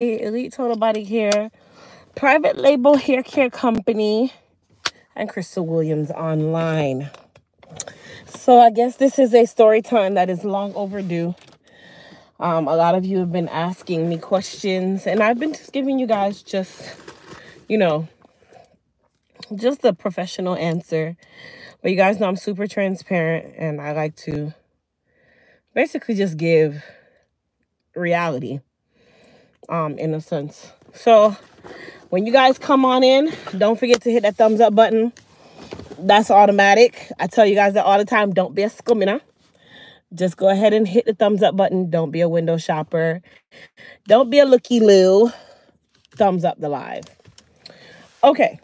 Elite Total Body Care, private label hair care company, and Crystal Williams online. So I guess this is a story time that is long overdue. A lot of you have been asking me questions, and I've been just giving you guys just, you know, just a professional answer. But you guys know I'm super transparent, and I like to basically just give reality. In a sense. So when you guys come on in, don't forget to hit that thumbs up button. That's automatic. I tell you guys that all the time. Don't be a scumina. Just go ahead and hit the thumbs up button. Don't be a window shopper. Don't be a looky-loo. Thumbs up the live. Okay.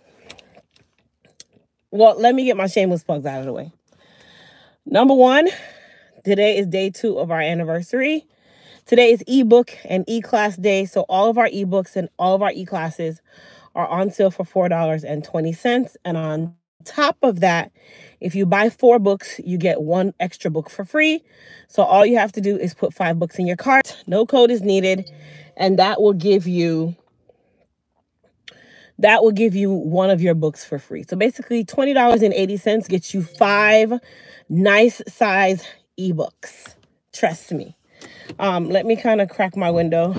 Well, let me get my shameless plugs out of the way. Number one, today is day 2 of our anniversary. Today is ebook and e-class day, so all of our ebooks and all of our e-classes are on sale for $4.20. And on top of that, if you buy 4 books, you get 1 extra book for free. So all you have to do is put 5 books in your cart. No code is needed, and that will give you 1 of your books for free. So basically, $20.80 gets you 5 nice size ebooks. Trust me. Let me kind of crack my window.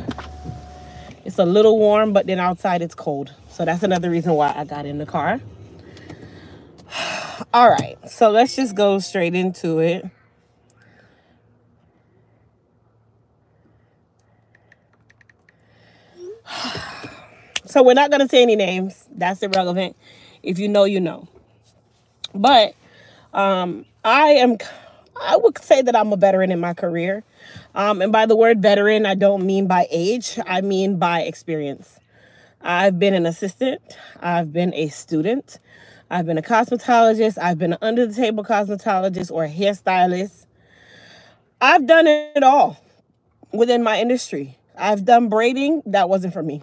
It's a little warm, but then outside it's cold. So that's another reason why I got in the car. All right, so let's just go straight into it. So we're not going to say any names. That's irrelevant. If you know, you know. But I would say that I'm a veteran in my career. And by the word veteran, I don't mean by age. I mean by experience. I've been an assistant. I've been a student. I've been a cosmetologist. I've been an under-the-table cosmetologist or a hairstylist. I've done it all within my industry. I've done braiding. That wasn't for me.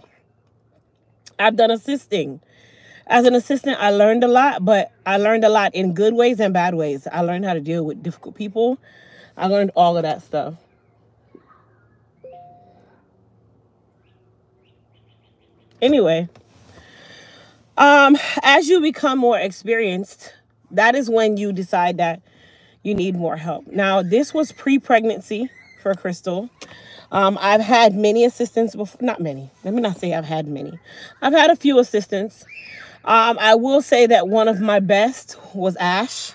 I've done assisting. As an assistant, I learned a lot, but I learned a lot in good ways and bad ways. I learned how to deal with difficult people. I learned all of that stuff. Anyway, as you become more experienced, that is when you decide that you need more help. Now, this was pre-pregnancy for Crystal. I've had many assistants before. Not many. Let me not say I've had many. I've had a few assistants. I will say that one of my best was Ash,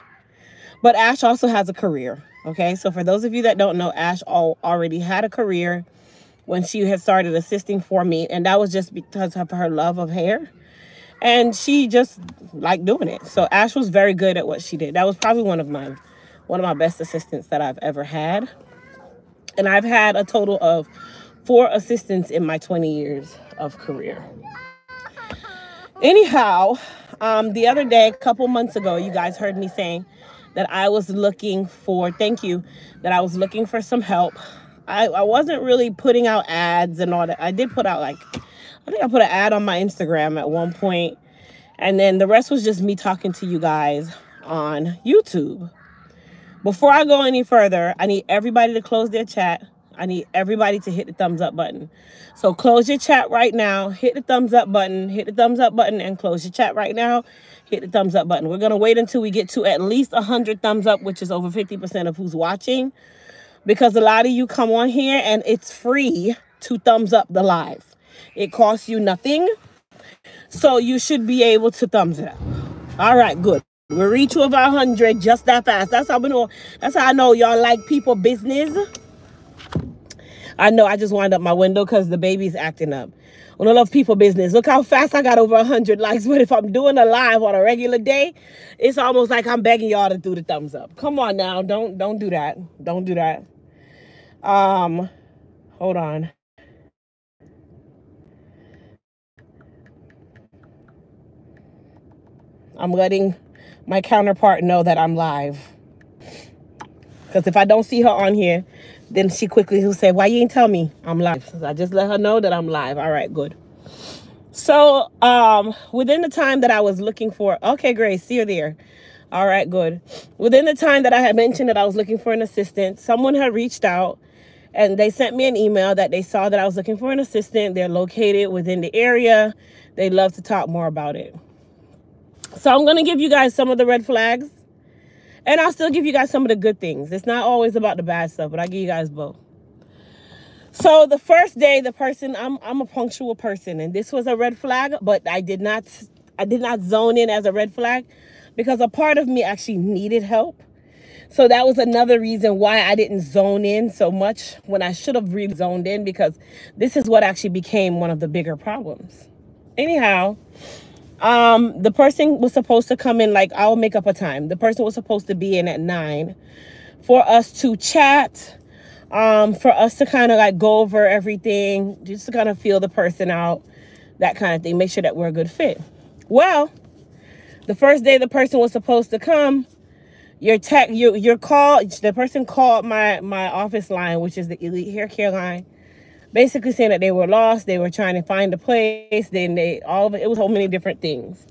but Ash also has a career. Okay, so for those of you that don't know, Ash already had a career when she had started assisting for me, and that was just because of her love of hair, and she just liked doing it. So Ash was very good at what she did. That was probably one of my best assistants that I've ever had, and I've had a total of 4 assistants in my 20 years of career. Anyhow, the other day, a couple months ago, you guys heard me saying that I was looking for, thank you, that I was looking for some help. I wasn't really putting out ads and all that. I did put out I think I put an ad on my Instagram at one point. And then the rest was just me talking to you guys on YouTube. Before I go any further, I need everybody to close their chat. I need everybody to hit the thumbs up button. So close your chat right now. Hit the thumbs up button. Hit the thumbs up button and close your chat right now. Hit the thumbs up button. We're going to wait until we get to at least 100 thumbs up, which is over 50% of who's watching. Because a lot of you come on here and it's free to thumbs up the live. It costs you nothing. So you should be able to thumbs it up. All right, good. We'll reach over 100 just that fast. That's how I know y'all like people business. I know I just wind up my window because the baby's acting up. Well, I love people business. Look how fast I got over 100 likes. But if I'm doing a live on a regular day, it's almost like I'm begging y'all to do the thumbs up. Come on now. Don't do that. Don't do that. Hold on. I'm letting my counterpart know that I'm live. Because if I don't see her on here, then she quickly will say, why you ain't tell me I'm live? So I just let her know that I'm live. All right, good. So within the time that I was looking for, okay, Grace, see her there. All right, good. Within the time that I had mentioned that I was looking for an assistant, someone had reached out and they sent me an email that they saw that I was looking for an assistant. They're located within the area. They'd love to talk more about it. So I'm going to give you guys some of the red flags, and I'll still give you guys some of the good things. It's not always about the bad stuff, but I'll give you guys both. So the first day, the person, I'm a punctual person, and this was a red flag, but I did not zone in as a red flag because a part of me actually needed help. So that was another reason why I didn't zone in so much when I should have really zoned in, because this is what actually became one of the bigger problems. Anyhow, the person was supposed to come in, like, I'll make up a time. The person was supposed to be in at 9 for us to chat, for us to kind of like go over everything, just to kind of feel the person out, that kind of thing, make sure that we're a good fit. Well, the first day the person was supposed to come, the person called my office line, which is the Elite Hair Care line, basically saying that they were lost, they were trying to find a place, then it was so many different things.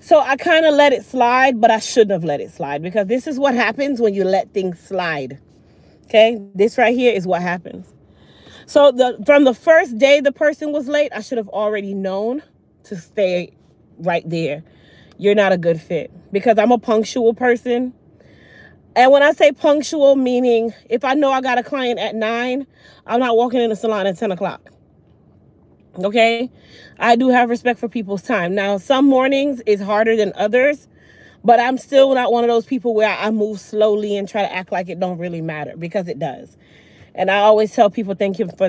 So I kind of let it slide, but I shouldn't have let it slide, because this is what happens when you let things slide. Okay, this right here is what happens. So from the first day the person was late, I should have already known to stay right there. You're not a good fit, because I'm a punctual person. And when I say punctual, meaning if I know I got a client at 9, I'm not walking in the salon at 10 o'clock. Okay? I do have respect for people's time. Now, some mornings is harder than others, but I'm still not one of those people where I move slowly and try to act like it don't really matter, because it does. And I always tell people, thank them for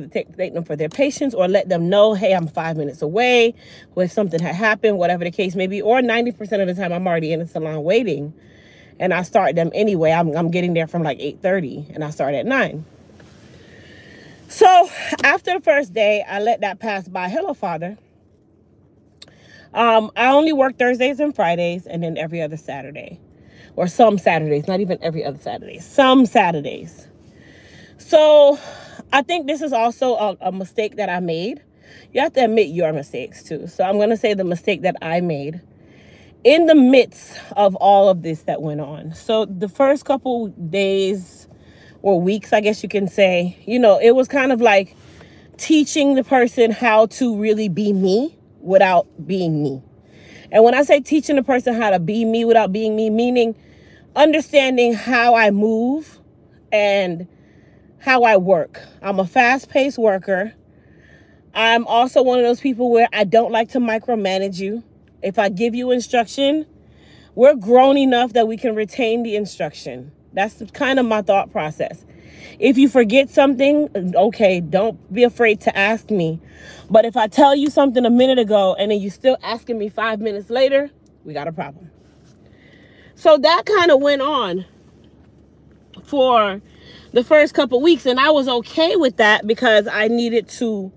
their patience, or let them know, hey, I'm 5 minutes away, or if something had happened, whatever the case may be, or 90% of the time I'm already in the salon waiting. And I start them anyway. I'm getting there from like 8:30, and I start at 9. So after the first day, I let that pass by. Hello, Father. I only work Thursdays and Fridays, and then every other Saturday, or some Saturdays, not even every other Saturday, some Saturdays. So I think this is also a mistake that I made. You have to admit your mistakes too. So I'm going to say the mistake that I made in the midst of all of this that went on. So the first couple days or weeks, I guess you can say, you know, it was kind of like teaching the person how to really be me without being me. And when I say teaching the person how to be me without being me, meaning understanding how I move and how I work. I'm a fast-paced worker. I'm also one of those people where I don't like to micromanage you. If I give you instruction, we're grown enough that we can retain the instruction. That's kind of my thought process. If you forget something, okay, don't be afraid to ask me. But if I tell you something a minute ago and then you're still asking me 5 minutes later, we got a problem. So that kind of went on for the first couple weeks, and I was okay with that because I needed to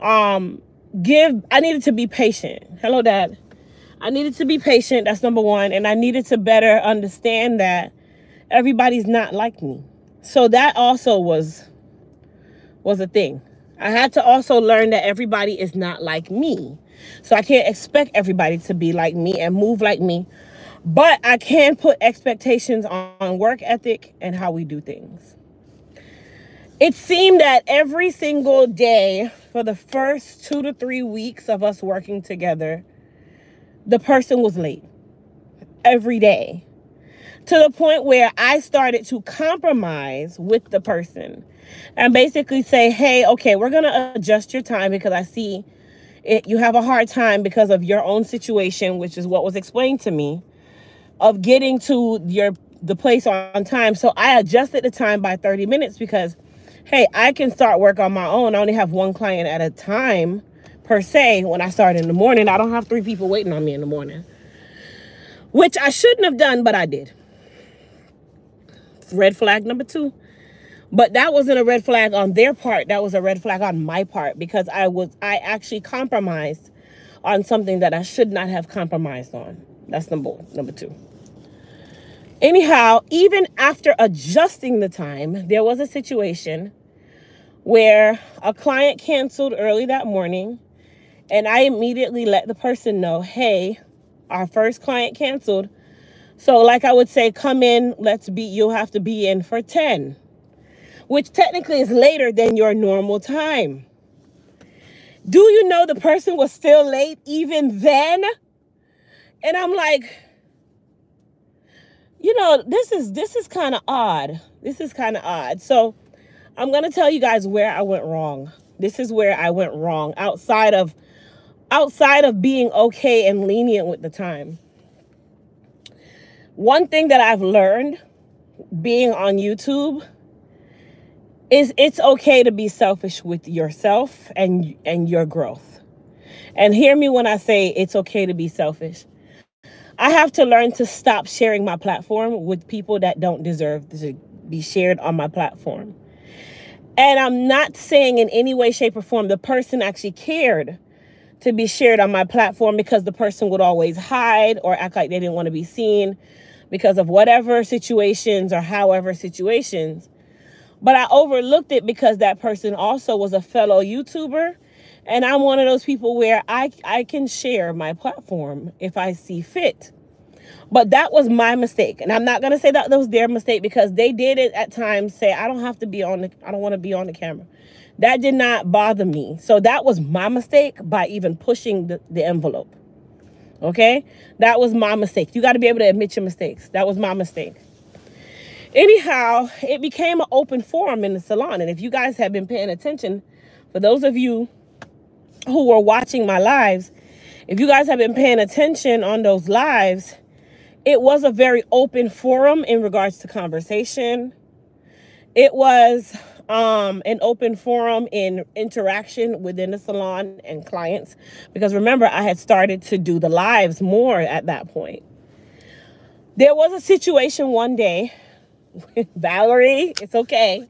be patient. Hello, Dad. I needed to be patient, that's number one, and I needed to better understand that everybody's not like me. So that also was a thing. I had to also learn that everybody is not like me. So I can't expect everybody to be like me and move like me, but I can put expectations on work ethic and how we do things. It seemed that every single day for the first 2 to 3 weeks of us working together, the person was late every day, to the point where I started to compromise with the person and basically say, hey, okay, we're going to adjust your time because I see it, you have a hard time because of your own situation, which is what was explained to me, of getting to the place on time. So I adjusted the time by 30 minutes because, hey, I can start work on my own. I only have one client at a time, per se. When I start in the morning, I don't have 3 people waiting on me in the morning, which I shouldn't have done, but I did. Red flag number 2. But that wasn't a red flag on their part. That was a red flag on my part, because I actually compromised on something that I should not have compromised on. That's number 2. Anyhow, even after adjusting the time, there was a situation where a client canceled early that morning, and I immediately let the person know, hey, our first client canceled. So like I would say, come in, you'll have to be in for 10. which technically is later than your normal time. Do you know the person was still late even then? And I'm like, you know, this is kind of odd. This is kind of odd. So I'm going to tell you guys where I went wrong. This is where I went wrong outside of being okay and lenient with the time. One thing that I've learned being on YouTube is it's okay to be selfish with yourself and your growth. And hear me when I say it's okay to be selfish. I have to learn to stop sharing my platform with people that don't deserve to be shared on my platform. And I'm not saying in any way, shape, or form the person actually cared to be shared on my platform, because the person would always hide or act like they didn't want to be seen because of whatever situations or however situations. But I overlooked it because that person also was a fellow YouTuber. And I'm one of those people where I can share my platform if I see fit. But that was my mistake. And I'm not going to say that was their mistake, because they did it at times say, I don't want to be on the camera. That did not bother me. So that was my mistake by even pushing the envelope. Okay? That was my mistake. You got to be able to admit your mistakes. That was my mistake. Anyhow, it became an open forum in the salon. And if you guys have been paying attention, for those of you who were watching my lives, if you guys have been paying attention on those lives, it was a very open forum in regards to conversation. It was an open forum in interaction within the salon and clients, because remember, I had started to do the lives more at that point. There was a situation one day, Valerie, it's okay.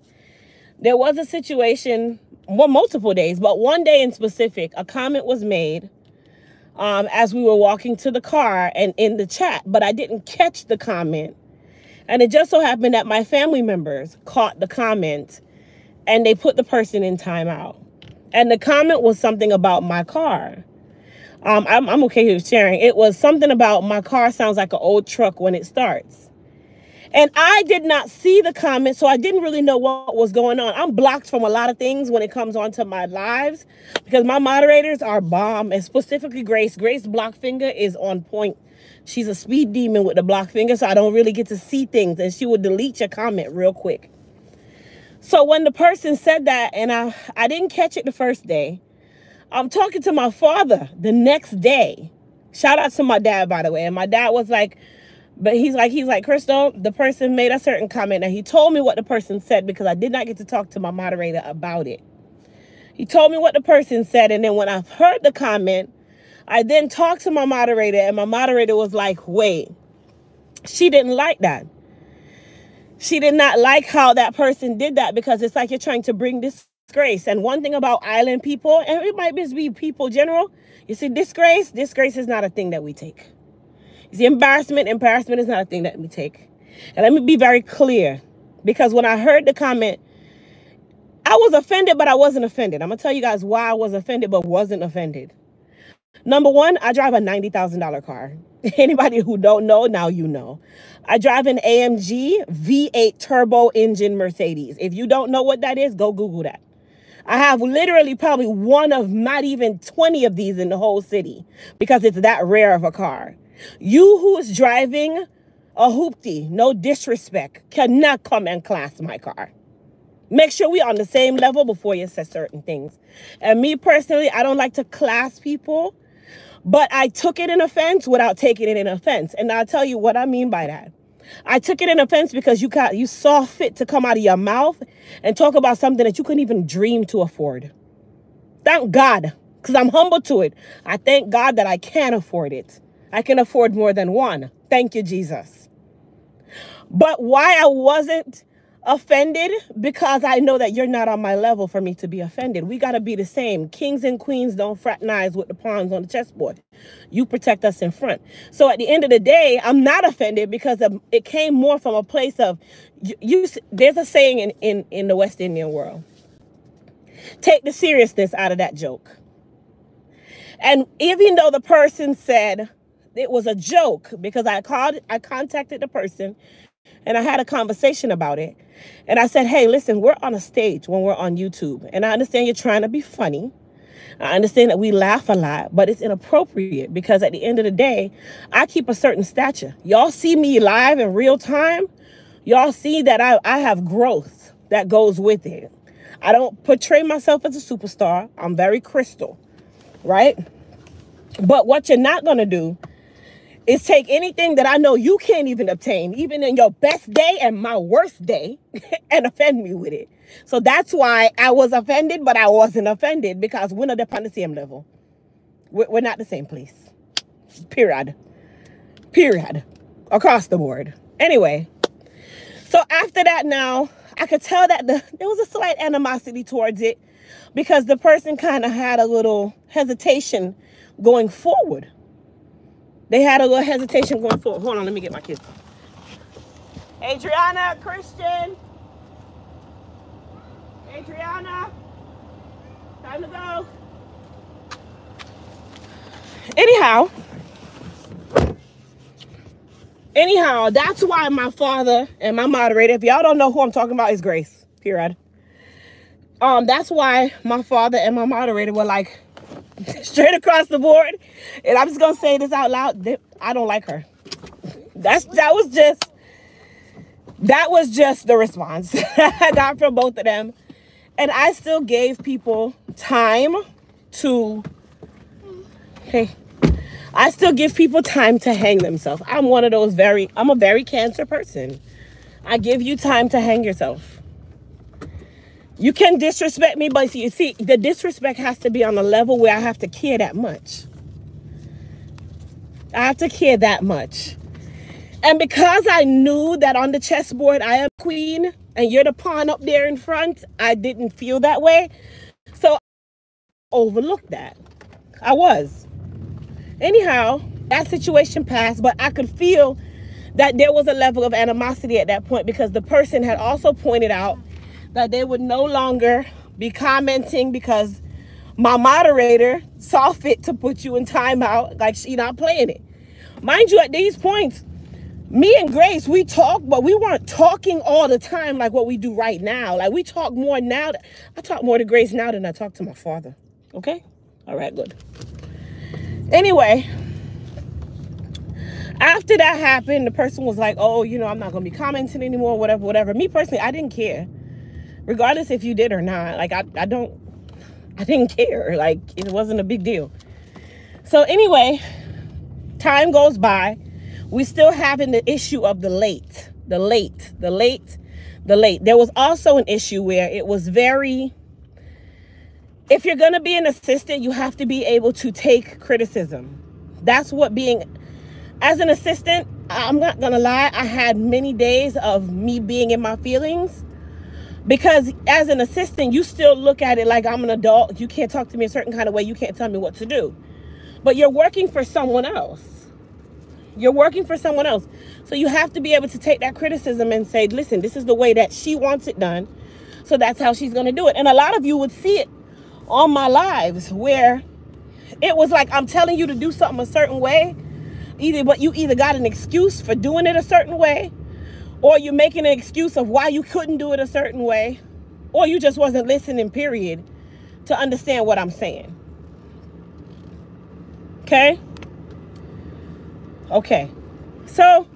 There was a situation, well, multiple days, but one day in specific, a comment was made as we were walking to the car and in the chat, but I didn't catch the comment. And it just so happened that my family members caught the comment and they put the person in timeout. And the comment was something about my car. I'm okay with sharing. It was something about my car sounds like an old truck when it starts. And I did not see the comment, so I didn't really know what was going on. I'm blocked from a lot of things when it comes onto my lives, because my moderators are bomb, and specifically Grace. Grace's block finger is on point. She's a speed demon with the block finger, so I don't really get to see things, and she will delete your comment real quick. So when the person said that, and I didn't catch it the first day, I'm talking to my father the next day. Shout out to my dad, by the way. And my dad was like, but he's like, Crystal, the person made a certain comment, and he told me what the person said, because I did not get to talk to my moderator about it. He told me what the person said, and then when I've heard the comment, I then talked to my moderator, and my moderator was like, wait, she didn't like that. She did not like how that person did that, because it's like you're trying to bring disgrace. And one thing about island people, and it might just be people general, you see, disgrace is not a thing that we take. You see, embarrassment is not a thing that we take. And let me be very clear, because when I heard the comment, I was offended, but I wasn't offended. I'm going to tell you guys why I was offended, but wasn't offended. Number one, I drive a $90,000 car. Anybody who don't know, now you know. I drive an AMG V8 turbo engine Mercedes. If you don't know what that is, go Google that. I have literally probably one of not even 20 of these in the whole city, because it's that rare of a car. You who is driving a hoopty, no disrespect, cannot come and class my car. Make sure we're on the same level before you say certain things. And me personally, I don't like to class people, but I took it in offense without taking it in offense. And I'll tell you what I mean by that. I took it in offense because you saw fit to come out of your mouth and talk about something that you couldn't even dream to afford. Thank God, because I'm humble to it. I thank God that I can afford it. I can afford more than one. Thank you, Jesus. But why I wasn't offended, because I know that you're not on my level for me to be offended. We got to be the same. Kings and queens don't fraternize with the pawns on the chessboard. You protect us in front. So at the end of the day, I'm not offended, because it came more from a place of, there's a saying in the West Indian world, take the seriousness out of that joke. And even though the person said, it was a joke, because I contacted the person And I had a conversation about it. And I said, hey, listen, we're on a stage when we're on YouTube. And I understand you're trying to be funny. I understand that we laugh a lot, but it's inappropriate because at the end of the day, I keep a certain stature. Y'all see me live in real time. Y'all see that I have growth that goes with it. I don't portray myself as a superstar. I'm very Crystal, right? But what you're not going to do is take anything that I know you can't even obtain, even in your best day and my worst day, and offend me with it. So that's why I was offended, but I wasn't offended because we're not upon the same level. We're not the same place. Period. Period. Across the board. Anyway, so after that now, I could tell that there was a slight animosity towards it because the person kind of had a little hesitation going forward. They had a little hesitation going forward. Hold on, let me get my kids. Adriana, Christian. Adriana, time to go. Anyhow, that's why my father and my moderator, if y'all don't know who I'm talking about, is Grace, period. That's why my father and my moderator were like, straight across the board, and I'm just gonna say this out loud, I don't like her. That was just the response I got from both of them. And I still gave people time to, hey, I still give people time to hang themselves. I'm one of those I'm a very Cancer person. I give you time to hang yourself. You can disrespect me, but you see, the disrespect has to be on a level where I have to care that much. I have to care that much. And because I knew that on the chessboard, I am queen and you're the pawn up there in front, I didn't feel that way. So I overlooked that. I was. Anyhow, that situation passed, but I could feel that there was a level of animosity at that point because the person had also pointed out that they would no longer be commenting because my moderator saw fit to put you in timeout, like she not playing it. Mind you, at these points, me and Grace, we talk, but we weren't talking all the time like what we do right now. Like we talk more now. I talk more to Grace now than I talk to my father. Okay? All right, good. Anyway, after that happened, the person was like, oh, you know, I'm not going to be commenting anymore, whatever, whatever. Me personally, I didn't care. Regardless if you did or not, like I didn't care. Like it wasn't a big deal. So anyway, time goes by. We still having the issue of the late. There was also an issue where it was very, if you're going to be an assistant, you have to be able to take criticism. That's what being, as an assistant, I'm not going to lie. I had many days of me being in my feelings. Because as an assistant, you still look at it like I'm an adult. You can't talk to me a certain kind of way. You can't tell me what to do. But you're working for someone else. You're working for someone else. So you have to be able to take that criticism and say, listen, this is the way that she wants it done. So that's how she's going to do it. And a lot of you would see it on my lives where it was like I'm telling you to do something a certain way. But you either got an excuse for doing it a certain way, or you're making an excuse of why you couldn't do it a certain way, or you just wasn't listening, period, to understand what I'm saying. Okay? Okay. So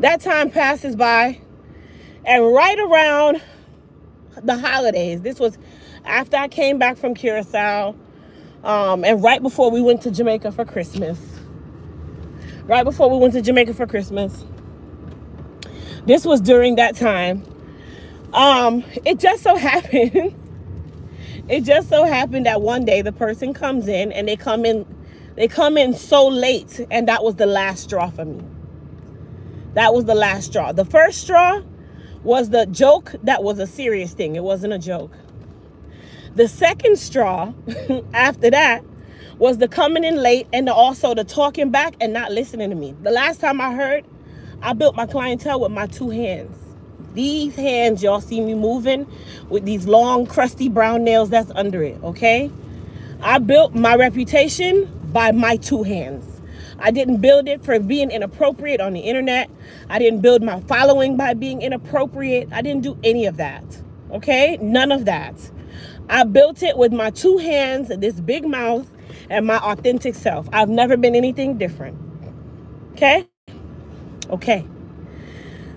that time passes by, and right around the holidays, this was after I came back from Curacao, and right before we went to Jamaica for Christmas. Right before we went to Jamaica for Christmas. This was during that time. It just so happened. It just so happened that one day the person comes in and they come in so late. And that was the last straw for me. That was the last straw. The first straw was the joke. That was a serious thing. It wasn't a joke. The second straw after that was the coming in late and also the talking back and not listening to me. The last time I heard, I built my clientele with my two hands. These hands, y'all see me moving with these long, crusty brown nails that's under it, okay? I built my reputation by my two hands. I didn't build it for being inappropriate on the internet. I didn't build my following by being inappropriate. I didn't do any of that, okay? None of that. I built it with my two hands, this big mouth, and my authentic self. I've never been anything different, okay? Okay.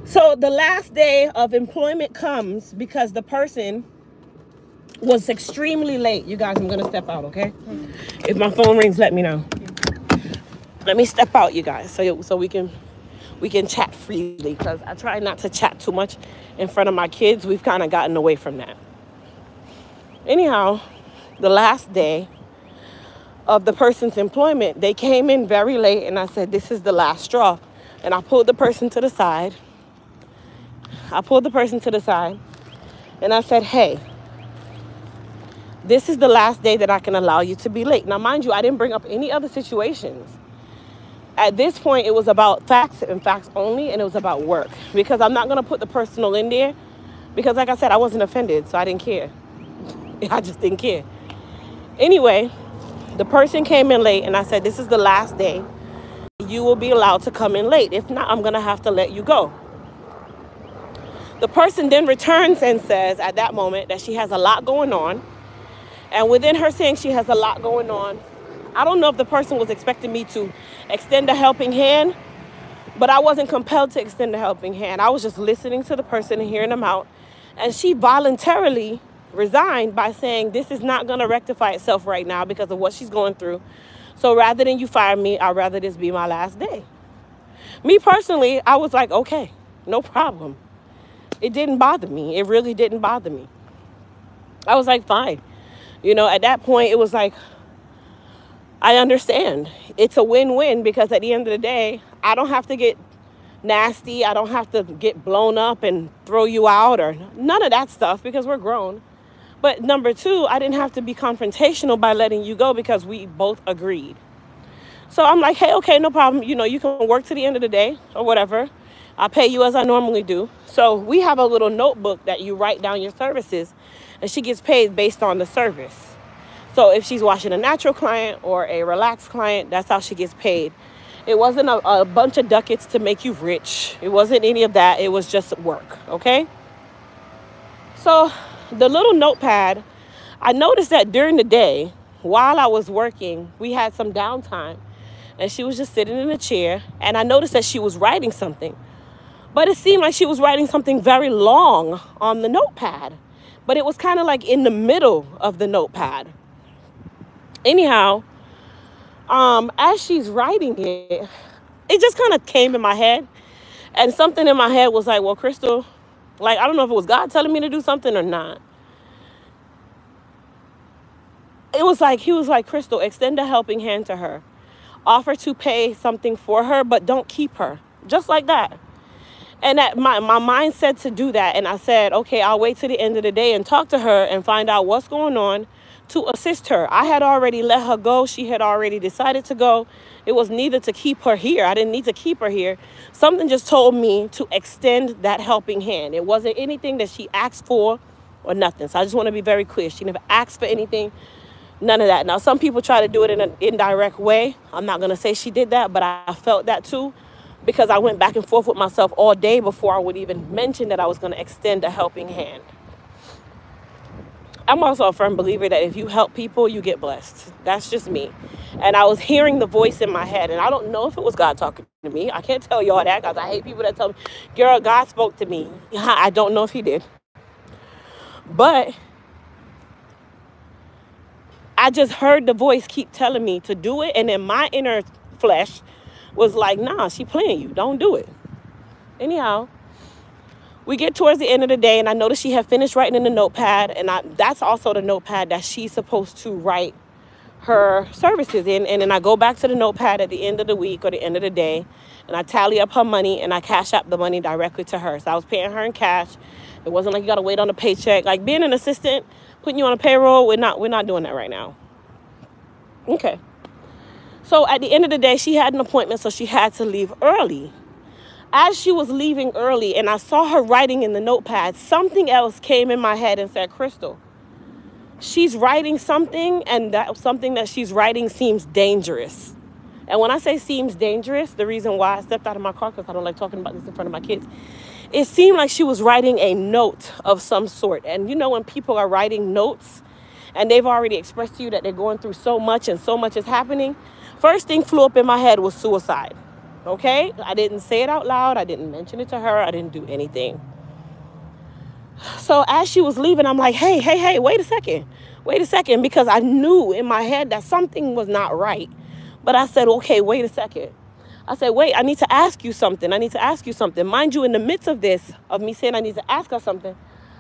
So the last day of employment comes because the person was extremely late. You guys, I'm going to step out, okay? If my phone rings, let me know. Let me step out, you guys, so we can chat freely, because I try not to chat too much in front of my kids. We've kind of gotten away from that. Anyhow, the last day of the person's employment, they came in very late, and I said, this is the last straw. And I pulled the person to the side. And I said, hey, this is the last day that I can allow you to be late. Now, mind you, I didn't bring up any other situations. At this point, it was about facts and facts only, and it was about work, because I'm not going to put the personal in there, because like I said, I wasn't offended, so I didn't care. I just didn't care. Anyway, the person came in late, and I said, this is the last day you will be allowed to come in late. If not, I'm going to have to let you go. The person then returns and says at that moment that she has a lot going on. And within her saying she has a lot going on, I don't know if the person was expecting me to extend a helping hand, but I wasn't compelled to extend a helping hand. I was just listening to the person and hearing them out. And she voluntarily resigned by saying, this is not going to rectify itself right now because of what she's going through. So rather than you fire me, I'd rather this be my last day. Me personally, I was like, okay, no problem. It didn't bother me. It really didn't bother me. I was like, fine. You know, at that point, it was like, I understand. It's a win-win, because at the end of the day, I don't have to get nasty. I don't have to get blown up and throw you out or none of that stuff, because we're grown. But number two, I didn't have to be confrontational by letting you go, because we both agreed. So I'm like, hey, okay, no problem. You know, you can work to the end of the day or whatever. I'll pay you as I normally do. So we have a little notebook that you write down your services, and she gets paid based on the service. So if she's washing a natural client or a relaxed client, that's how she gets paid. It wasn't a bunch of ducats to make you rich. It wasn't any of that. It was just work, okay? So the little notepad, I noticed that during the day, while I was working, we had some downtime, and she was just sitting in a chair, and I noticed that she was writing something. But it seemed like she was writing something very long on the notepad. But it was kind of like in the middle of the notepad. Anyhow, as she's writing it, it just kind of came in my head. And something in my head was like, well, Crystal, like, I don't know if it was God telling me to do something or not. It was like, he was like, Crystal, extend a helping hand to her. Offer to pay something for her, but don't keep her. Just like that. And that my mind said to do that. And I said, okay, I'll wait till the end of the day and talk to her and find out what's going on to assist her. I had already let her go. She had already decided to go. It was neither to keep her here. I didn't need to keep her here. Something just told me to extend that helping hand. It wasn't anything that she asked for or nothing. So I just want to be very clear. She never asked for anything, none of that. Now, some people try to do it in an indirect way. I'm not going to say she did that, but I felt that too, because I went back and forth with myself all day before I would even mention that I was going to extend a helping hand. I'm also a firm believer that if you help people, you get blessed. That's just me. And I was hearing the voice in my head, and I don't know if it was God talking to me. I can't tell y'all that, because I hate people that tell me, girl, God spoke to me. I don't know if he did. But I just heard the voice keep telling me to do it, and then my inner flesh was like, nah, she playing you. Don't do it. Anyhow, we get towards the end of the day, and I noticed she had finished writing in the notepad, and that's also the notepad that she's supposed to write her services in. And then I go back to the notepad at the end of the week or the end of the day, and I tally up her money, and I cash out the money directly to her. So I was paying her in cash. It wasn't like you got to wait on a paycheck. Like being an assistant, putting you on a payroll, we're not doing that right now. Okay. So at the end of the day, she had an appointment, so she had to leave early. As she was leaving early and I saw her writing in the notepad, something else came in my head and said, Crystal, she's writing something, and that something that she's writing seems dangerous. And when I say seems dangerous, the reason why I stepped out of my car, because I don't like talking about this in front of my kids, it seemed like she was writing a note of some sort. And you know when people are writing notes and they've already expressed to you that they're going through so much and so much is happening, first thing flew up in my head was suicide, okay? I didn't say it out loud. I didn't mention it to her. I didn't do anything. So as she was leaving, I'm like, hey, wait a second, because I knew in my head that something was not right. But I said, okay, wait a second. I said, wait, I need to ask you something. Mind you, in the midst of this, of me saying I need to ask her something,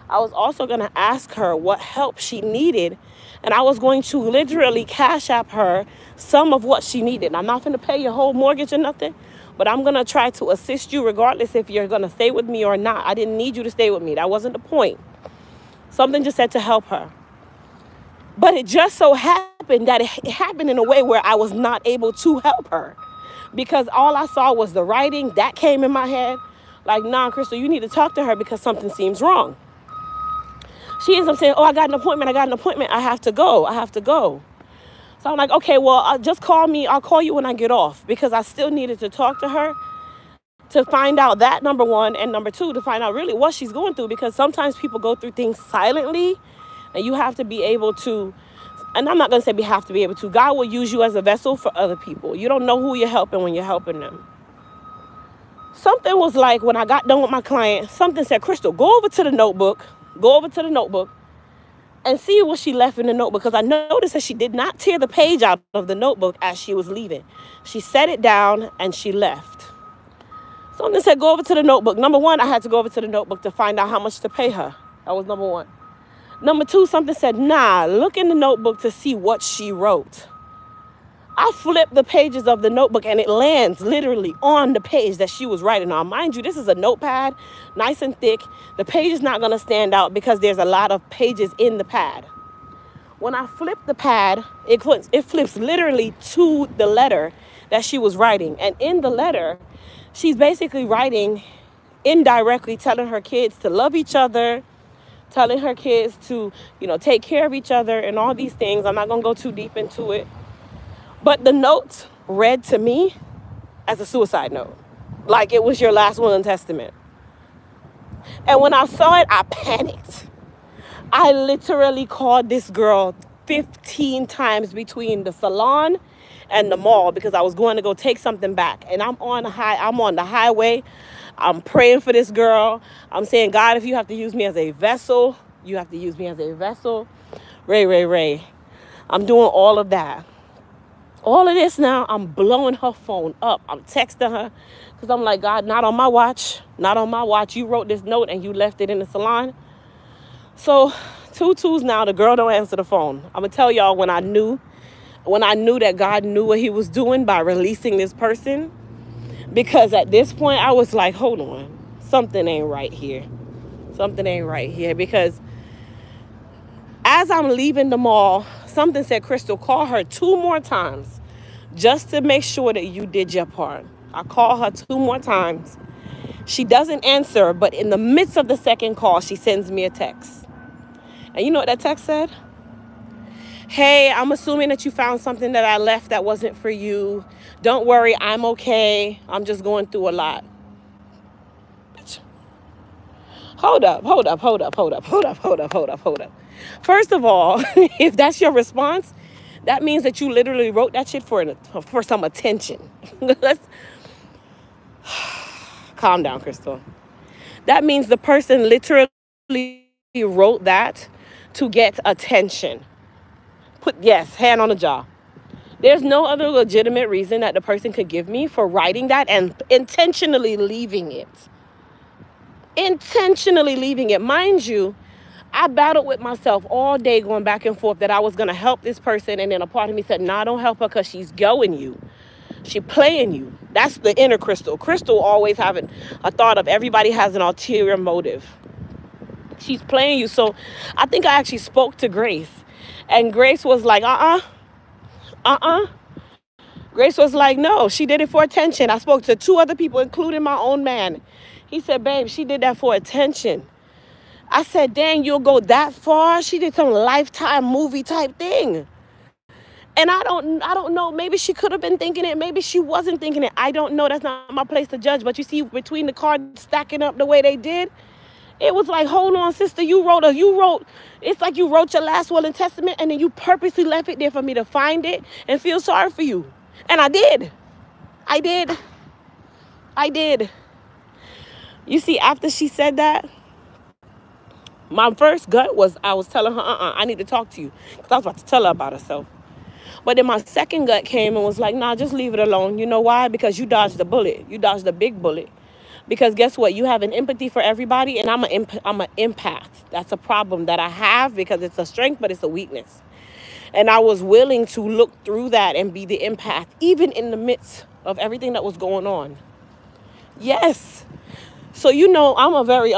I was also going to ask her what help she needed. And I was going to literally cash app her some of what she needed. And I'm not going to pay your whole mortgage or nothing, but I'm going to try to assist you regardless if you're going to stay with me or not. I didn't need you to stay with me. That wasn't the point. Something just said to help her. But it just so happened that it happened in a way where I was not able to help her, because all I saw was the writing that came in my head. Like, nah, Crystal, you need to talk to her because something seems wrong. She ends up saying, oh, I got an appointment. I have to go. So I'm like, okay, well, just call me. I'll call you when I get off, because I still needed to talk to her to find out that, number one, and number two, to find out really what she's going through, because sometimes people go through things silently. And you have to be able to, and I'm not going to say we have to be able to. God will use you as a vessel for other people. You don't know who you're helping when you're helping them. Something was like, when I got done with my client, something said, Crystal, go over to the notebook and see what she left in the notebook. Because I noticed that she did not tear the page out of the notebook as she was leaving. She set it down and she left. Something said, go over to the notebook. Number one, I had to go over to the notebook to find out how much to pay her. That was number one. Number two, something said, nah, look in the notebook to see what she wrote. I flipped the pages of the notebook and it lands literally on the page that she was writing on. Mind you, this is a notepad, nice and thick. The page is not going to stand out because there's a lot of pages in the pad. When I flip the pad, it flips literally to the letter that she was writing. And in the letter, she's basically writing indirectly, telling her kids to love each other, telling her kids to, you know, take care of each other and all these things. I'm not going to go too deep into it. But the note read to me as a suicide note, like it was your last will and testament. And when I saw it, I panicked. I literally called this girl 15 times between the salon and the mall, because I was going to go take something back. And I'm on the highway. I'm praying for this girl. I'm saying, God, if you have to use me as a vessel, you have to use me as a vessel. Ray. I'm doing all of that. All of this now, I'm blowing her phone up. I'm texting her because I'm like, God, not on my watch. You wrote this note and you left it in the salon. So 2 twos now, the girl don't answer the phone. I'm going to tell y'all when I knew that God knew what he was doing by releasing this person. Because at this point, I was like, hold on, something ain't right here. Because as I'm leaving the mall, something said, Crystal, call her 2 more times just to make sure that you did your part. I call her 2 more times. She doesn't answer, but in the midst of the second call, she sends me a text. And you know what that text said? Hey, I'm assuming that you found something that I left that wasn't for you. Don't worry, I'm okay. I'm just going through a lot. Bitch. Hold up. First of all, if that's your response, that means that you literally wrote that shit for some attention. Let's calm down, Crystal. That means the person literally wrote that to get attention. Hand on the jaw. There's no other legitimate reason that the person could give me for writing that and intentionally leaving it. Mind you, I battled with myself all day going back and forth that I was going to help this person. And then a part of me said, nah, don't help her because she's going you. She playing you. That's the inner Crystal. Crystal always having a thought of everybody has an ulterior motive. She's playing you. So I think I actually spoke to Grace. And Grace was like, Grace was like, no, she did it for attention. I spoke to 2 other people, including my own man. He said, babe, she did that for attention. I said, dang, you'll go that far? She did some Lifetime movie type thing. And I don't know, maybe she could have been thinking it, maybe she wasn't thinking it. I don't know, that's not my place to judge. But you see, between the cards stacking up the way they did, it was like, hold on, sister, it's like you wrote your last will and testament, and then you purposely left it there for me to find it and feel sorry for you. And I did. You see, after she said that, my first gut was, I was telling her, I need to talk to you. Because I was about to tell her about herself. But then my second gut came and was like, nah, just leave it alone. You know why? Because you dodged the bullet. You dodged the big bullet. Because guess what? You have an empathy for everybody, and I'm an empath. That's a problem that I have, because it's a strength, but it's a weakness. And I was willing to look through that and be the empath, even in the midst of everything that was going on. Yes. So, you know, I'm a very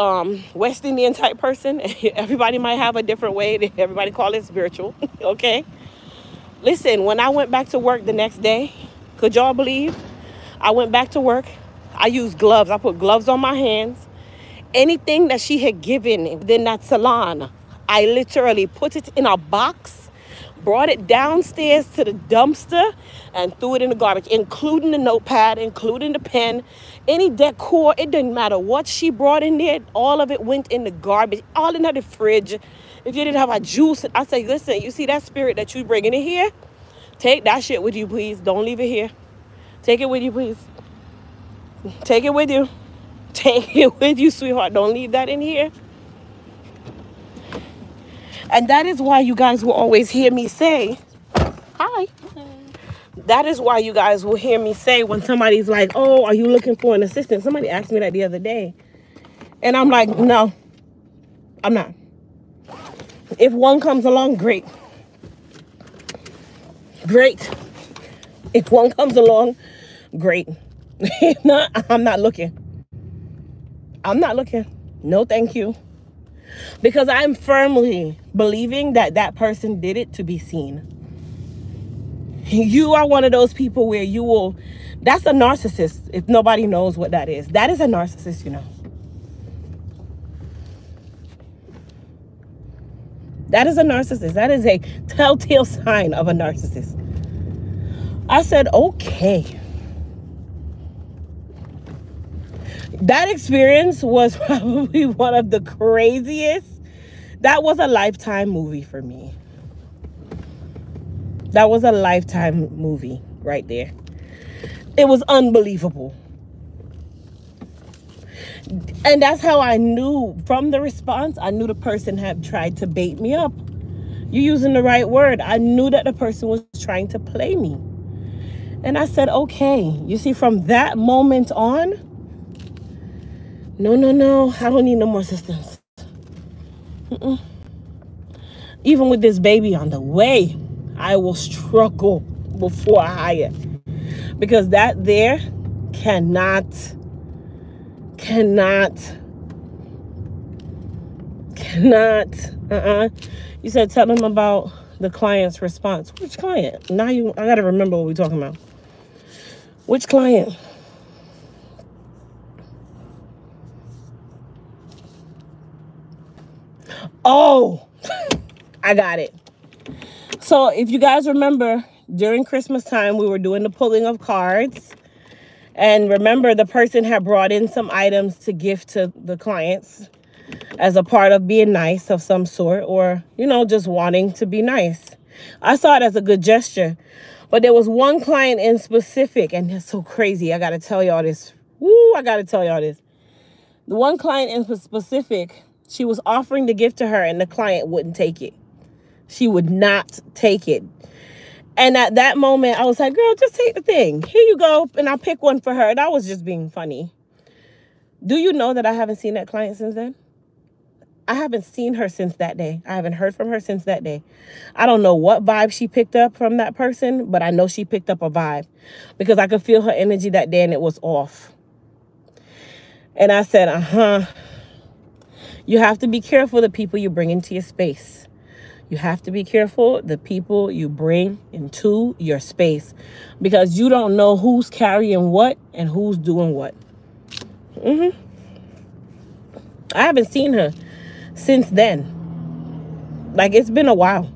West Indian type person. Everybody might have a different way. Everybody call it spiritual, okay? Listen, when I went back to work the next day, could y'all believe? I went back to work. I used gloves. I put gloves on my hands. Anything that she had given within that salon, I literally put it in a box, brought it downstairs to the dumpster, and threw it in the garbage, including the notepad, including the pen, any decor. It didn't matter what she brought in there. All of it went in the garbage, all in the fridge. If you didn't have a juice, I say, listen, you see that spirit that you bringing in here? Take that shit with you, please. Don't leave it here. Take it with you, please. Take it with you. Take it with you, sweetheart. Don't leave that in here. And that is why you guys will always hear me say, hi. Okay. That is why you guys will hear me say when somebody's like, oh, are you looking for an assistant? Somebody asked me that the other day. And I'm like, no, I'm not. If one comes along, great. Great. If one comes along, great. No, I'm not looking. I'm not looking. No, thank you. Because I'm firmly believing that that person did it to be seen. You are one of those people where you will... That's a narcissist, if nobody knows what that is. That is a narcissist, you know. That is a narcissist. That is a telltale sign of a narcissist. I said, okay. That experience was probably one of the craziest. That was a Lifetime movie for me. That was a Lifetime movie right there. It was unbelievable. And that's how I knew from the response. I knew the person had tried to bait me up. You're using the right word. I knew that the person was trying to play me. And I said, okay. You see, from that moment on, no, no, no. I don't need no more assistance. Mm-mm. Even with this baby on the way, I will struggle before I hire. Because that there cannot. You said tell them about the client's response. Which client? Now I got to remember what we're talking about. Which client? Oh, I got it. So if you guys remember, during Christmas time, we were doing the pulling of cards. And remember, the person had brought in some items to gift to the clients as a part of being nice of some sort, or, you know, just wanting to be nice. I saw it as a good gesture. But there was one client in specific, and that's so crazy. I got to tell y'all this. Woo, I got to tell y'all this. The one client in specific... She was offering the gift to her, and the client wouldn't take it. She would not take it. And at that moment, I was like, girl, just take the thing. Here you go. And I'll pick one for her. And I was just being funny. Do you know that I haven't seen that client since then? I haven't seen her since that day. I haven't heard from her since that day. I don't know what vibe she picked up from that person, but I know she picked up a vibe, because I could feel her energy that day, and it was off. And I said, you have to be careful the people you bring into your space. You have to be careful the people you bring into your space, because you don't know who's carrying what and who's doing what. Mm-hmm. I haven't seen her since then. Like, it's been a while.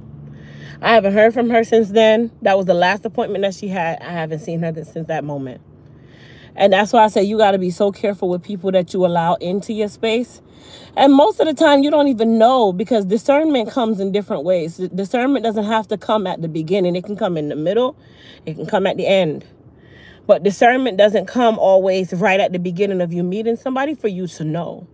I haven't heard from her since then. That was the last appointment that she had. I haven't seen her since that moment. And that's why I say you got to be so careful with people that you allow into your space. And most of the time, you don't even know, because discernment comes in different ways. Discernment doesn't have to come at the beginning. It can come in the middle. It can come at the end. But discernment doesn't come always right at the beginning of you meeting somebody for you to know.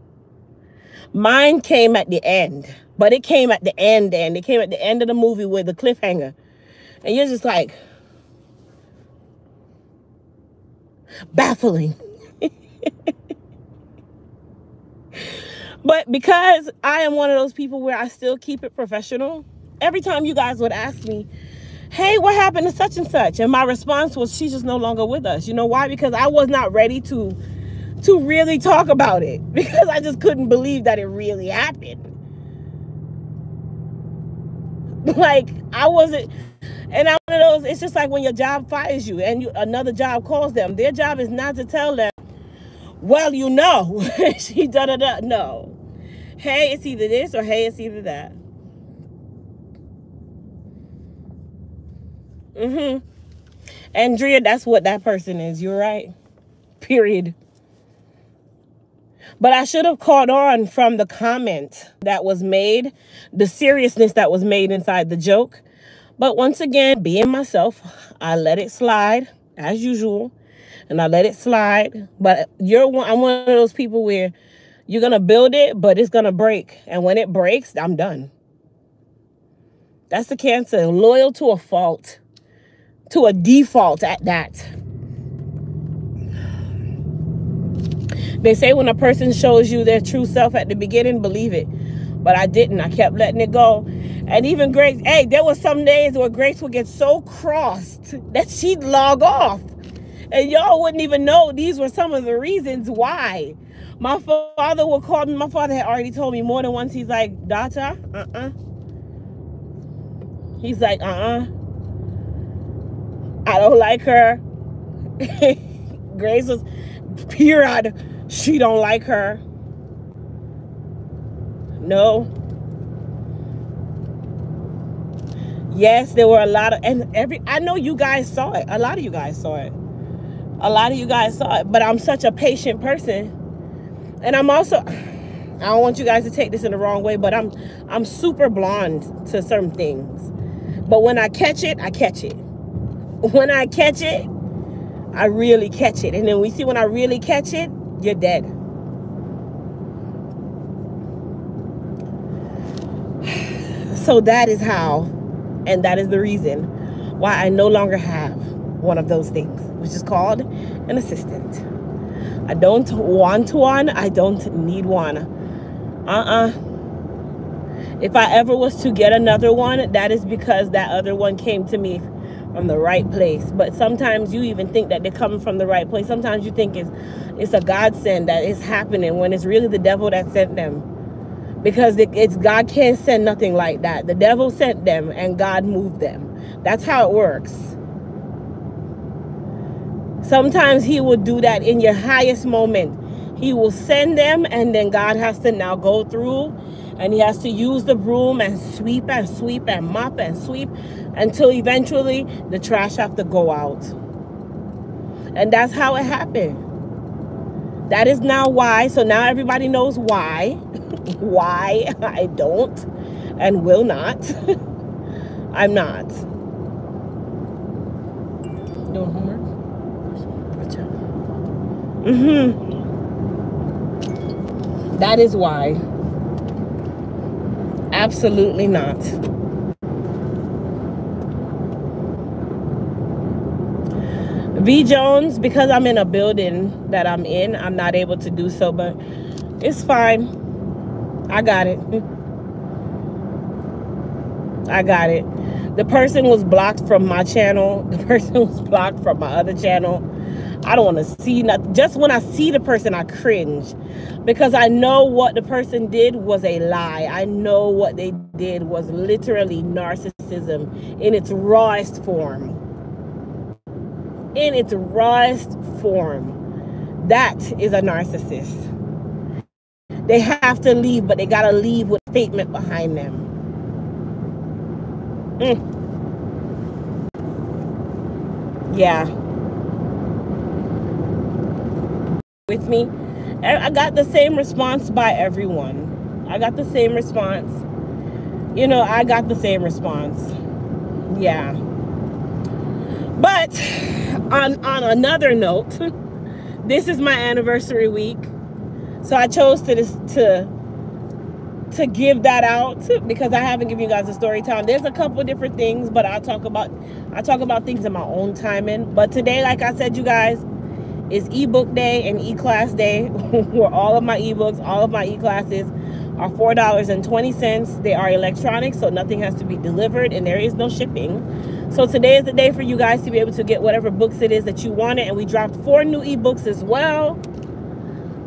Mine came at the end. But it came at the end, and it came at the end of the movie with the cliffhanger. And you're just like, baffling. But because I am one of those people where I still keep it professional, every time you guys would ask me, hey, what happened to such and such? And my response was, she's just no longer with us. You know why? Because I was not ready to really talk about it, because I just couldn't believe that it really happened. Like, I wasn't, and I'm one of those, it's just like when your job fires you and another job calls them. Their job is not to tell them, well, you know, she da-da-da. No. Hey, it's either this or hey, it's either that. Andrea, that's what that person is. You're right. Period. But I should have caught on from the comment that was made, the seriousness that was made inside the joke. But once again, being myself, I let it slide as usual, and I let it slide. But I'm one of those people where you're going to build it, but it's going to break. And when it breaks, I'm done. That's the Cancer, loyal to a fault, to a default at that. They say when a person shows you their true self at the beginning, believe it. But I didn't. I kept letting it go. And even Grace, hey, there were some days where Grace would get so crossed that she'd log off. And y'all wouldn't even know these were some of the reasons why. My father would call me. My father had already told me more than once. He's like, Data, He's like, I don't like her. Grace was, period. She don't like her. No. Yes, there were a lot of, I know you guys saw it. A lot of you guys saw it. A lot of you guys saw it. But I'm such a patient person. And I'm also, I don't want you guys to take this in the wrong way, but I'm super blonde to certain things. But when I catch it, I catch it. When I catch it, I really catch it. And then we see when I really catch it, you're dead. So that is how, and that is the reason why I no longer have one of those things, which is called an assistant. I don't want one. I don't need one. If I ever was to get another one, that is because that other one came to me from the right place. But sometimes you even think that they're coming from the right place. Sometimes you think it's a godsend that it's happening, when it's really the devil that sent them. Because it's God can't send nothing like that. The devil sent them and God moved them. That's how it works. Sometimes he will do that in your highest moment. He will send them, and then God has to now go through, and he has to use the broom and sweep and sweep and mop and sweep until eventually the trash have to go out. And that's how it happened. That is now why. So now everybody knows why. Why I don't and will not. I'm not. Doing homework? Watch out. That is why. Absolutely not. V. Jones, because I'm in a building that I'm in, I'm not able to do so, but it's fine. I got it. I got it. The person was blocked from my channel. The person was blocked from my other channel. I don't want to see nothing. Just when I see the person, I cringe, because I know what the person did was a lie. I know what they did was literally narcissism in its rawest form. In its rawest form. That is a narcissist. They have to leave, but they got to leave with a statement behind them. yeah. With me, I got the same response by everyone. I got the same response. You know, I got the same response. Yeah. But on another note, this is my anniversary week. So I chose to give that out because I haven't given you guys a story time. There's a couple different things, but I talk about things in my own timing. But today, like I said, you guys, is ebook day and e-class day, where all of my ebooks, all of my e-classes are $4.20. They are electronic, so nothing has to be delivered and there is no shipping. So today is the day for you guys to be able to get whatever books it is that you wanted. And we dropped 4 new ebooks as well.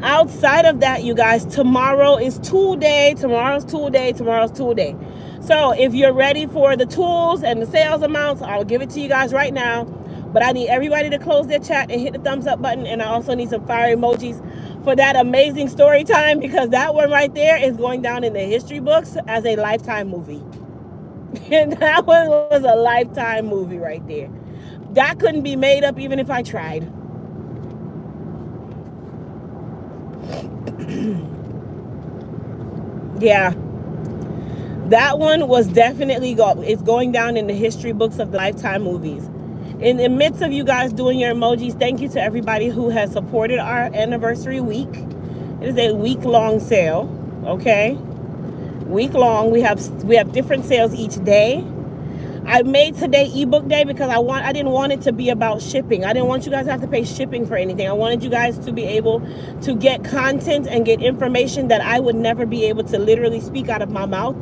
Outside of that, you guys, tomorrow is tool day. Tomorrow's tool day. Tomorrow's tool day. So if you're ready for the tools and the sales amounts, I'll give it to you guys right now. But I need everybody to close their chat and hit the thumbs up button. And I also need some fire emojis for that amazing story time, because that one right there is going down in the history books as a lifetime movie. And that one was a lifetime movie right there. That couldn't be made up even if I tried. Yeah, that one was definitely it's going down in the history books of the lifetime movies. In the midst of you guys doing your emojis, thank you to everybody who has supported our anniversary week. It is a week-long sale, okay? Week-long. We have different sales each day. I made today ebook day because I didn't want it to be about shipping. I didn't want you guys to have to pay shipping for anything. I wanted you guys to be able to get content and get information that I would never be able to literally speak out of my mouth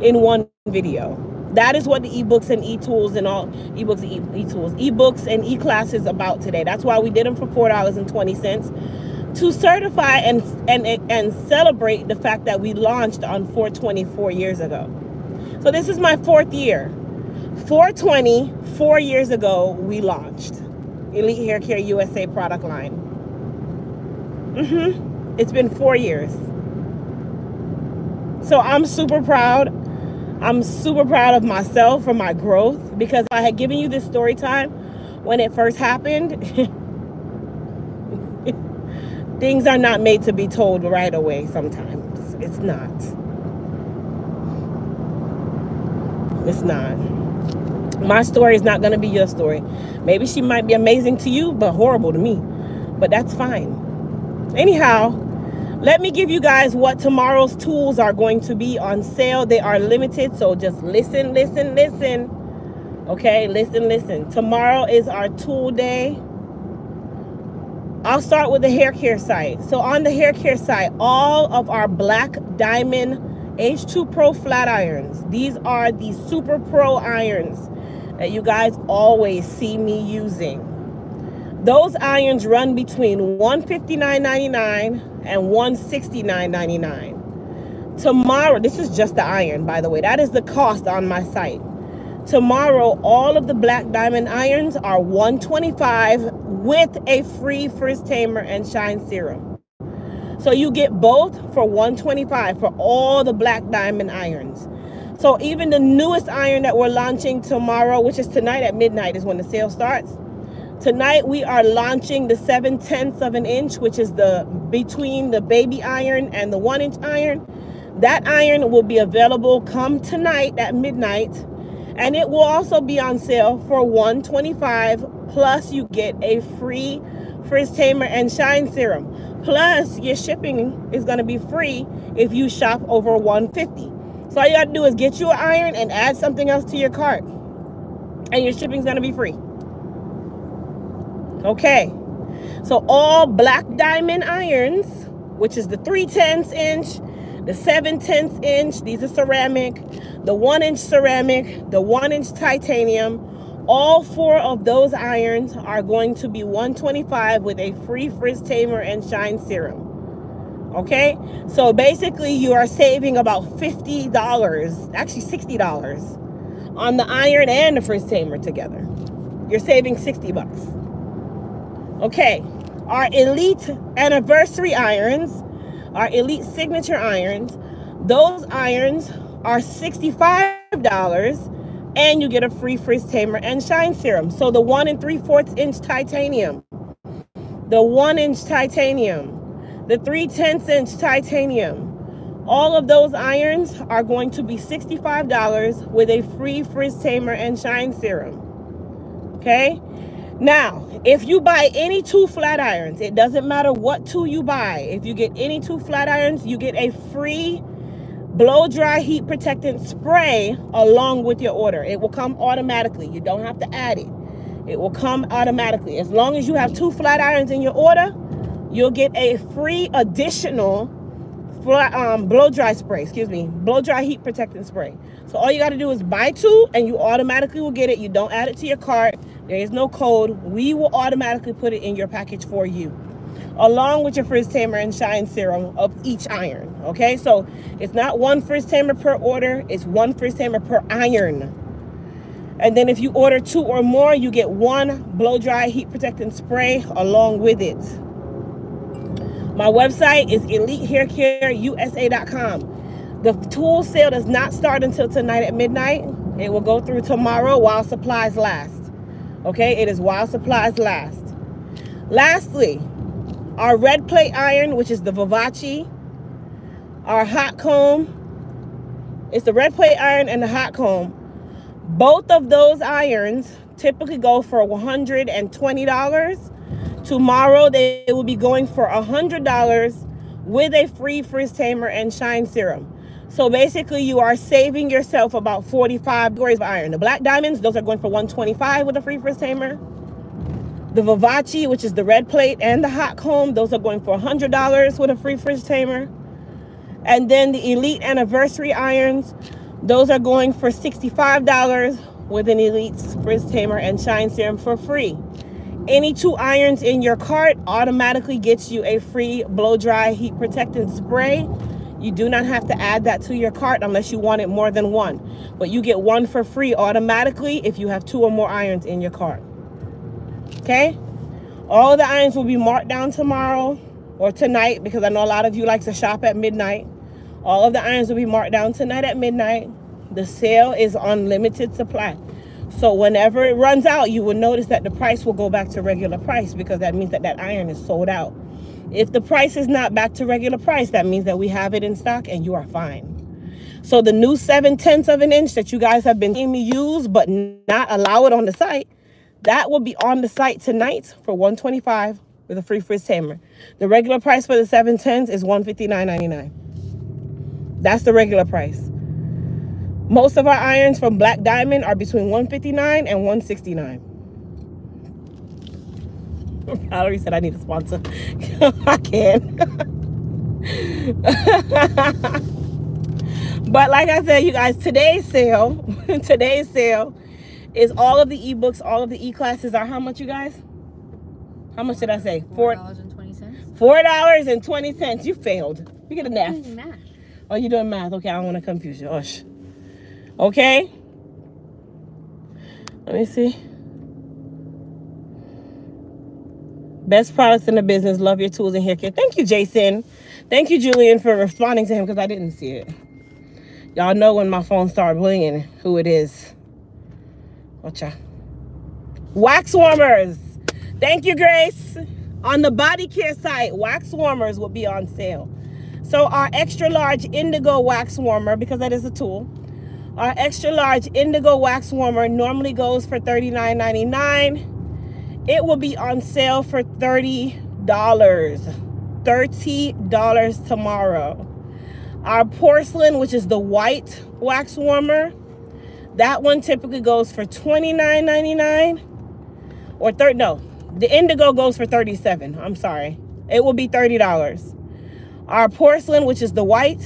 in one video. That is what the ebooks and e-tools and all ebooks and e-tools, ebooks and e-class is about today. That's why we did them for $4.20 to certify and celebrate the fact that we launched on 420 4 years ago. So this is my 4th year. 420 4 years ago we launched Elite Hair Care USA product line. It's been 4 years. So I'm super proud. I'm super proud of myself for my growth, because I had given you this story time when it first happened. Things are not made to be told right away sometimes. It's not. It's not. My story is not going to be your story. Maybe she might be amazing to you, but horrible to me. But that's fine. Anyhow, let me give you guys what tomorrow's tools are going to be on sale. They are limited, so just listen, listen, listen. Okay, listen, listen. Tomorrow is our tool day. I'll start with the hair care site. So on the hair care site, all of our Black Diamond H2 Pro flat irons. These are the super pro irons that you guys always see me using. Those irons run between $159.99 and $169.99. Tomorrow, this is just the iron, by the way. That is the cost on my site. Tomorrow, all of the Black Diamond irons are $125 with a free Frizz Tamer and Shine Serum. So you get both for $125 for all the Black Diamond irons. So even the newest iron that we're launching tomorrow, which is tonight at midnight is when the sale starts. Tonight we are launching the 7/10 of an inch, which is between the baby iron and the 1-inch iron. That iron will be available come tonight at midnight, and it will also be on sale for $125, plus you get a free Frizz Tamer and Shine Serum. Plus your shipping is going to be free if you shop over $150. So all you got to do is get you an iron and add something else to your cart, and your shipping is going to be free. Okay, so all Black Diamond irons, which is the 3/10 inch, the 7/10 inch, these are ceramic, the 1-inch ceramic, the 1-inch titanium, all 4 of those irons are going to be $125 with a free Frizz Tamer and Shine Serum. Okay, so basically you are saving about $50, actually $60 on the iron and the Frizz Tamer together. You're saving $60. Okay, our Elite anniversary irons, our Elite signature irons, those irons are $65, and you get a free frizz tamer and shine serum. So the 1 3/4 inch titanium, the 1 inch titanium, the 3/10 inch titanium, all of those irons are going to be $65 with a free frizz tamer and shine serum. Okay, now if you buy any two flat irons, it doesn't matter what two you buy, if you get any two flat irons, you get a free blow dry heat protectant spray along with your order. It will come automatically. You don't have to add it. It will come automatically. As long as you have two flat irons in your order, you'll get a free additional blow dry spray, blow dry heat protectant spray. So all you got to do is buy two and you automatically will get it. You don't add it to your cart. There is no code. We will automatically put it in your package for you, along with your frizz tamer and shine serum of each iron. Okay, so it's not one frizz tamer per order, it's one frizz tamer per iron. And then if you order two or more, you get one blow dry heat protectant spray along with it. My website is EliteHairCareUSA.com. The tool sale does not start until tonight at midnight. It will go through tomorrow while supplies last. Okay, it is while supplies last. Lastly, our red plate iron, which is the Vivace, our hot comb, it's the red plate iron and the hot comb. Both of those irons typically go for $120. Tomorrow they will be going for $100 with a free frizz tamer and shine serum. So basically you are saving yourself about $45 of iron. The black diamonds, those are going for $125 with a free frizz tamer. The Vivace, which is the red plate and the hot comb, those are going for $100 with a free frizz tamer. And then the Elite Anniversary irons, those are going for $65 with an Elite frizz tamer and shine serum for free. Any two irons in your cart automatically gets you a free blow dry heat protectant spray. You do not have to add that to your cart unless you want it more than one. But you get one for free automatically if you have two or more irons in your cart. Okay, all the irons will be marked down tomorrow or tonight, because I know a lot of you like to shop at midnight. All of the irons will be marked down tonight at midnight. The sale is unlimited supply, so whenever it runs out, you will notice that the price will go back to regular price, because that means that that iron is sold out. If the price is not back to regular price, that means that we have it in stock and you are fine. So the new 7/10 of an inch that you guys have been seeing me use but not allow it on the site, that will be on the site tonight for $125 with a free frizz tamer. The regular price for the 7/10s is $159.99. That's the regular price. Most of our irons from Black Diamond are between $159 and $169. Valerie said I need a sponsor. I can. But like I said, you guys, today's sale is all of the ebooks, all of the e-classes are how much, you guys? How much did I say? $4.20. $4.20. You failed. You get a F. I'm doing math. Oh, you're doing math. Okay, I don't want to confuse you. Hush. Okay. Let me see. Best products in the business. Love your tools and hair care. Thank you, Jason. Thank you, Julian, for responding to him, because I didn't see it. Y'all know when my phone started blinging who it is. Watcha. Wax warmers. Thank you, Grace. On the body care site, wax warmers will be on sale. So our extra large indigo wax warmer, because that is a tool, our extra large indigo wax warmer normally goes for $39.99. It will be on sale for $30 tomorrow. Our porcelain, which is the white wax warmer, that one typically goes for $29.99 or the indigo goes for $37. I'm sorry. It will be $30. Our porcelain, which is the white,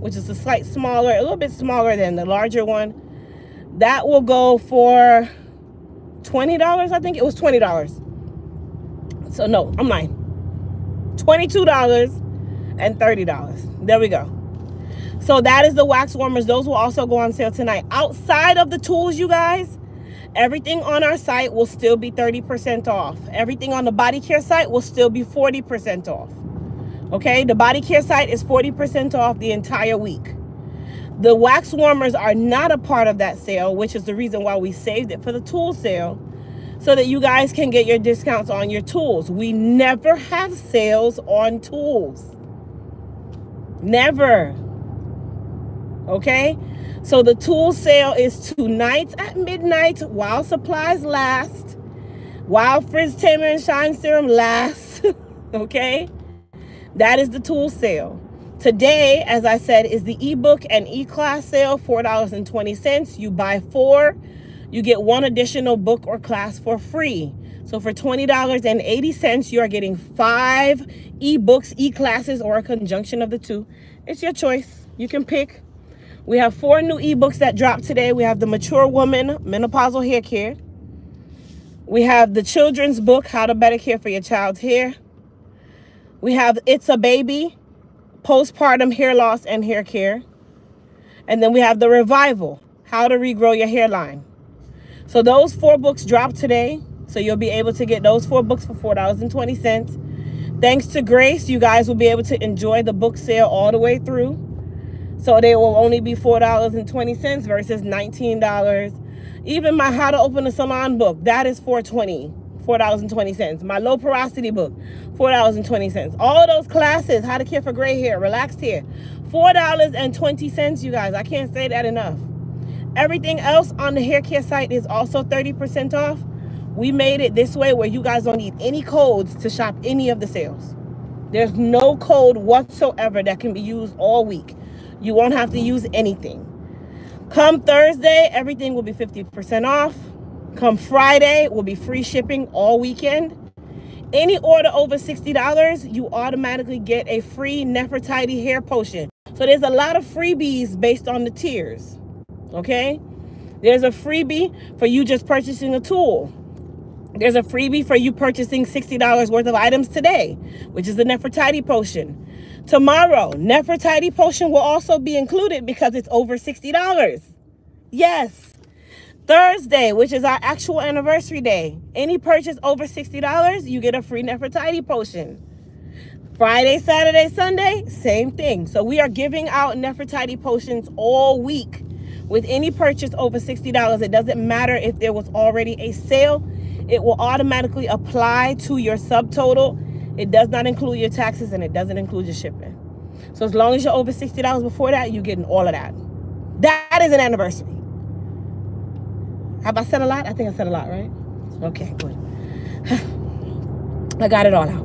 which is a little bit smaller than the larger one, that will go for $20. I think it was $20. So no, I'm lying. $22 and $30. There we go. So that is the wax warmers. Those will also go on sale tonight. Outside of the tools, you guys, everything on our site will still be 30% off. Everything on the body care site will still be 40% off. Okay, the body care site is 40% off the entire week. The wax warmers are not a part of that sale, which is the reason why we saved it for the tool sale, so that you guys can get your discounts on your tools. We never have sales on tools. Never. Okay? So the tool sale is tonight at midnight while supplies last, while Frizz Tamer and Shine Serum lasts. Okay? That is the tool sale. Today, as I said, is the ebook and e-class sale, $4.20. You buy 4, you get 1 additional book or class for free. So for $20.80, you are getting 5 ebooks, e-classes, or a conjunction of the 2. It's your choice. You can pick. We have 4 new ebooks that dropped today. We have the Mature Woman Menopausal Hair Care. We have the children's book, How to Better Care for Your Child's Hair. We have It's a Baby, Postpartum Hair Loss and Hair Care. And then we have the Revival, How to Regrow Your Hairline. So those 4 books dropped today. So you'll be able to get those 4 books for $4.20. Thanks to Grace, you guys will be able to enjoy the book sale all the way through. So they will only be $4.20 versus $19. Even my How to Open a Salon book, that is $4.20. My Low Porosity book, $4.20. All those classes, How to Care for Gray Hair, Relaxed Hair, $4.20, you guys. I can't say that enough. Everything else on the hair care site is also 30% off. We made it this way where you guys don't need any codes to shop any of the sales. There's no code whatsoever that can be used all week. You won't have to use anything. Come Thursday, everything will be 50% off. Come Friday, will be free shipping all weekend. Any order over $60, you automatically get a free Nefertiti hair potion. So there's a lot of freebies based on the tiers, okay? There's a freebie for you just purchasing a tool. There's a freebie for you purchasing $60 worth of items today, which is the Nefertiti potion. Tomorrow, Nefertiti potion will also be included because it's over $60. Yes. Thursday, which is our actual anniversary day, any purchase over $60, you get a free Nefertiti potion. Friday, Saturday, Sunday, same thing. So we are giving out Nefertiti potions all week. With any purchase over $60, it doesn't matter if there was already a sale. It will automatically apply to your subtotal. It does not include your taxes, and it doesn't include your shipping. So as long as you're over $60 before that, you're getting all of that. That is an anniversary. Have I said a lot? I think I said a lot, right? Okay, good. I got it all out.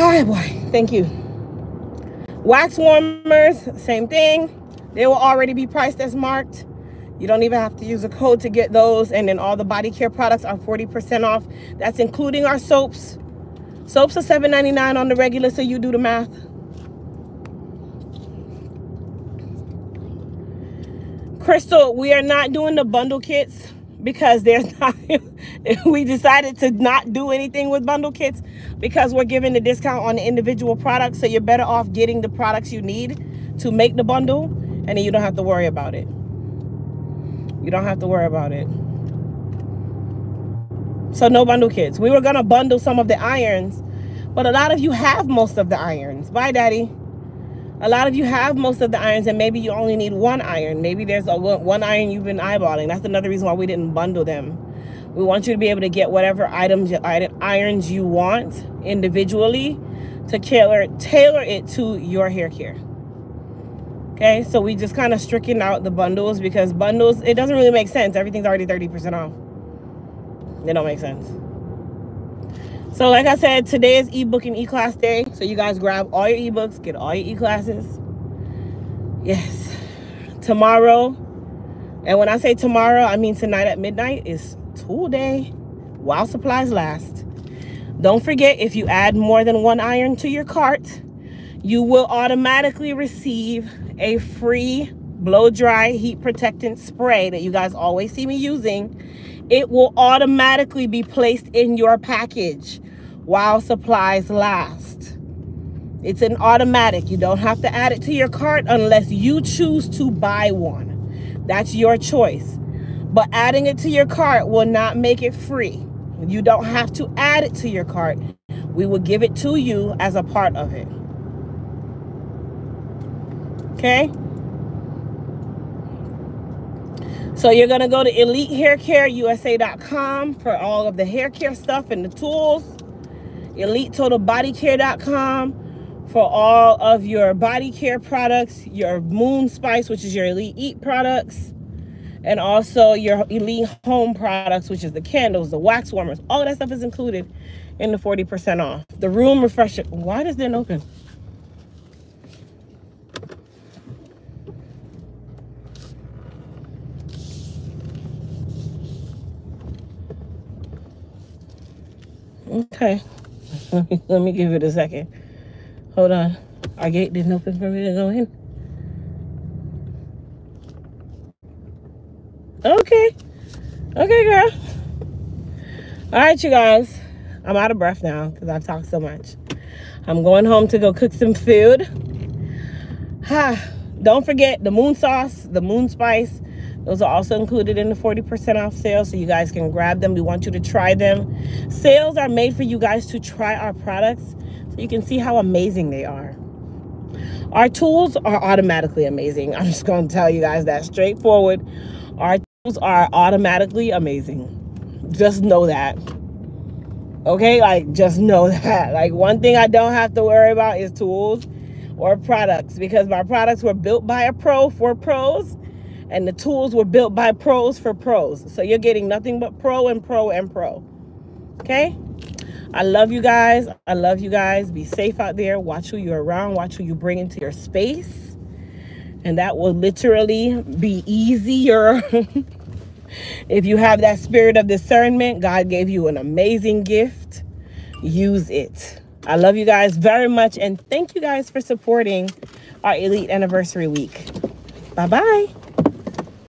All right, boy. Thank you. Wax warmers, same thing. They will already be priced as marked. You don't even have to use a code to get those. And then all the body care products are 40% off. That's including our soaps. Soaps are $7.99 on the regular, so you do the math. Crystal, we are not doing the bundle kits because there's not, we decided to not do anything with bundle kits because we're giving the discount on the individual products. So you're better off getting the products you need to make the bundle, and then you don't have to worry about it. You don't have to worry about it. So no bundle kits. We were going to bundle some of the irons, but a lot of you have most of the irons. Bye, Daddy. A lot of you have most of the irons, and maybe you only need 1 iron. Maybe there's one iron you've been eyeballing. That's another reason why we didn't bundle them. We want you to be able to get whatever irons you want individually to tailor it to your hair care. Okay, so we just kind of stricken out the bundles because bundles, it doesn't really make sense. Everything's already 30% off. They don't make sense. So like I said, today is ebook and e-class day. So you guys grab all your ebooks, get all your e-classes. Yes. Tomorrow, and when I say tomorrow, I mean tonight at midnight, is tool day while supplies last. Don't forget, if you add more than 1 iron to your cart, you will automatically receive a free blow-dry heat protectant spray that you guys always see me using. It will automatically be placed in your package while supplies last. It's an automatic. You don't have to add it to your cart unless you choose to buy 1. That's your choice. But adding it to your cart will not make it free. You don't have to add it to your cart. We will give it to you as a part of it. Okay, So you're going to go to EliteHairCareUSA.com for all of the hair care stuff and the tools. EliteTotalBodyCare.com for all of your body care products, your Moon Spice, which is your Elite Eat products, and also your Elite Home products, which is the candles, the wax warmers. All of that stuff is included in the 40% off. The room refresher. Why does it didn't open? Okay, let me give it a second. Hold on, our gate didn't open for me to go in. Okay, girl. All right, you guys, I'm out of breath now because I've talked so much. I'm going home to go cook some food. Don't forget the moon sauce, the moon spice. Those are also included in the 40% off sale, so you guys can grab them. We want you to try them. Sales are made for you guys to try our products so you can see how amazing they are. Our tools are automatically amazing. I'm just going to tell you guys that straightforward. Our tools are automatically amazing. Just know that. Okay? Like, just know that. Like, one thing I don't have to worry about is tools or products, because my products were built by a pro for pros. And the tools were built by pros for pros. So you're getting nothing but pro and pro and pro. Okay? I love you guys. I love you guys. Be safe out there. Watch who you're around. Watch who you bring into your space. And that will literally be easier. If you have that spirit of discernment, God gave you an amazing gift. Use it. I love you guys very much. And thank you guys for supporting our Elite Anniversary Week. Bye-bye.